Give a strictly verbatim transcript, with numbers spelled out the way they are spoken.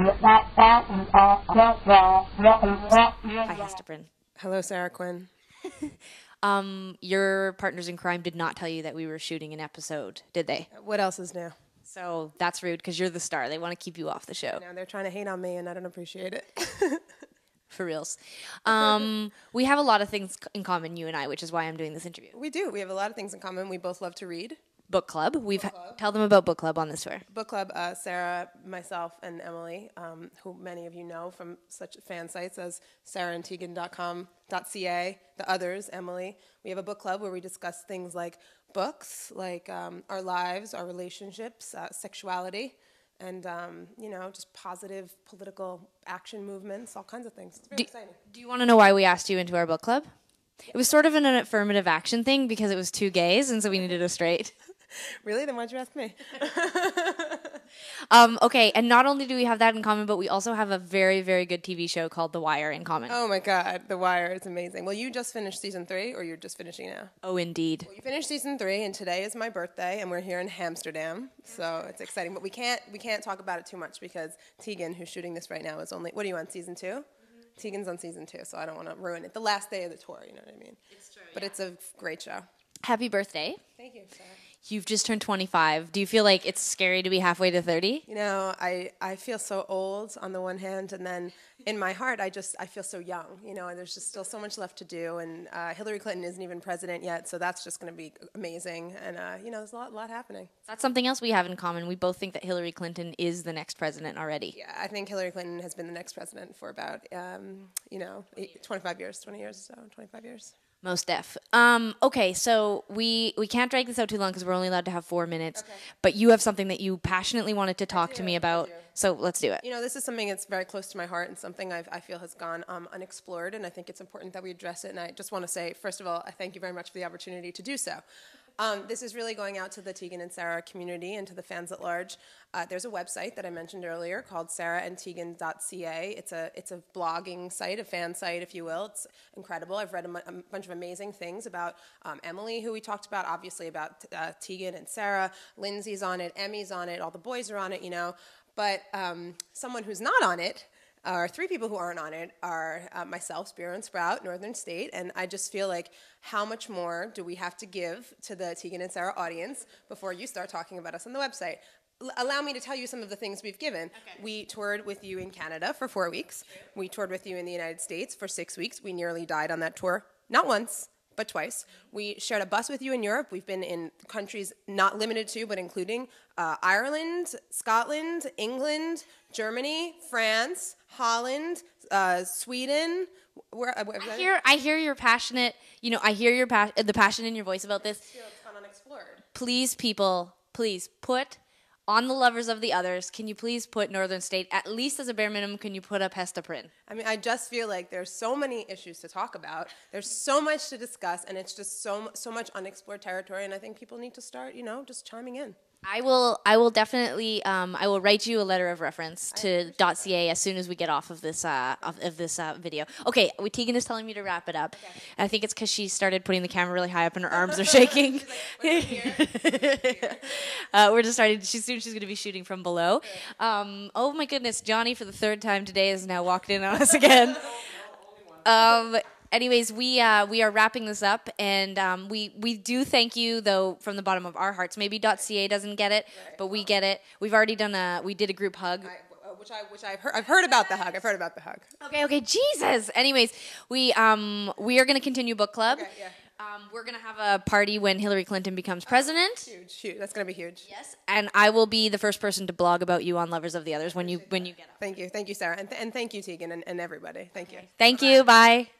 Hi, Hesta Prynn. Hello, Sara Quin. um, your partners in crime did not tell you that we were shooting an episode, did they? What else is new? So that's rude because you're the star. They want to keep you off the show. Now they're trying to hate on me, and I don't appreciate it. For reals. Um, we have a lot of things in common, you and I, which is why I'm doing this interview. We do. We have a lot of things in common. We both love to read. Book club. We've book club. Tell them about book club on this tour. Book club. Uh, Sara, myself, and Emily, um, who many of you know from such fan sites as sara and tegan dot com dot c a. The others, Emily. We have a book club where we discuss things like books, like um, our lives, our relationships, uh, sexuality, and um, you know, just positive political action movements, all kinds of things. It's very do, exciting. Do you want to know why we asked you into our book club? It was sort of an affirmative action thing because it was two gays, and so we needed a straight. Really? Then why'd you ask me? um, okay, and not only do we have that in common, but we also have a very, very good T V show called The Wire in common. Oh my God, The Wire is amazing. Well, you just finished season three, or you're just finishing now? Oh, indeed. Well, you finished season three, and today is my birthday, and we're here in Amsterdam, so it's exciting. But we can't we can't talk about it too much because Tegan, who's shooting this right now, is only, what are you on, season two? Mm-hmm. Tegan's on season two, so I don't want to ruin it. The last day of the tour, you know what I mean? It's true. But yeah, it's a great show. Happy birthday. Thank you, Sara. You've just turned twenty-five. Do you feel like it's scary to be halfway to thirty? You know, I, I feel so old on the one hand, and then in my heart, I just, I feel so young. You know, and there's just still so much left to do, and uh, Hillary Clinton isn't even president yet, so that's just going to be amazing, and, uh, you know, there's a lot, lot happening. That's something else we have in common. We both think that Hillary Clinton is the next president already. Yeah, I think Hillary Clinton has been the next president for about, um, you know, twenty-five years, twenty years or so, twenty-five years. Most def. Um, okay, so we, we can't drag this out too long because we're only allowed to have four minutes. Okay. But you have something that you passionately wanted to talk to me about, so let's do it. You know, this is something that's very close to my heart and something I've, I feel has gone um, unexplored, and I think it's important that we address it. And I just want to say, first of all, I thank you very much for the opportunity to do so. Um, this is really going out to the Tegan and Sara community and to the fans at large. Uh, there's a website that I mentioned earlier called sara and tegan dot c a. It's a, it's a blogging site, a fan site, if you will. It's incredible. I've read a, a bunch of amazing things about um, Emily, who we talked about, obviously about uh, Tegan and Sara. Lindsay's on it, Emmy's on it, all the boys are on it, you know. But um, someone who's not on it, or uh, three people who aren't on it, are uh, myself, Spear and Sprout, Northern State, and I just feel like, how much more do we have to give to the Tegan and Sara audience before you start talking about us on the website? L allow me to tell you some of the things we've given. Okay. We toured with you in Canada for four weeks. We toured with you in the United States for six weeks. We nearly died on that tour, not once, but twice. We shared a bus with you in Europe. We've been in countries not limited to, but including uh, Ireland, Scotland, England, Germany, France, Holland, uh, Sweden. Where, uh, where I hear, I hear your passionate, you know, I hear your pas the passion in your voice about this. It's gone unexplored. Please, people, please put on the lovers of the others, can you please put Northern State, at least as a bare minimum, can you put up Hesta Prynn? I mean, I just feel like there's so many issues to talk about. There's so much to discuss, and it's just so, so much unexplored territory, and I think people need to start, you know, just chiming in. I will, I will definitely, um, I will write you a letter of reference to .ca as soon as we get off of this, uh, of, of this uh, video. Okay, Tegan is telling me to wrap it up. Okay. I think it's because she started putting the camera really high up and her arms are shaking. She's like, uh, we're just starting. She, soon she's going to be shooting from below. Um, oh my goodness, Johnny for the third time today has now walked in on us again. Um, Anyways, we uh, we are wrapping this up, and um, we we do thank you though from the bottom of our hearts. Maybe .ca doesn't get it, right, but we get it. We've already done a we did a group hug, I, which I which I've heard I've heard about the hug. I've heard about the hug. Okay, okay, Jesus. Anyways, we um we are gonna continue book club. Okay, yeah. Um, we're going to have a party when Hillary Clinton becomes president. Oh, huge, huge. That's going to be huge. Yes, and I will be the first person to blog about you on Lovers of the Others when you, when you get up. Thank you. Thank you, Sara. And, th and thank you, Tegan, and, and everybody. Thank okay. you. Thank Bye. you. Bye.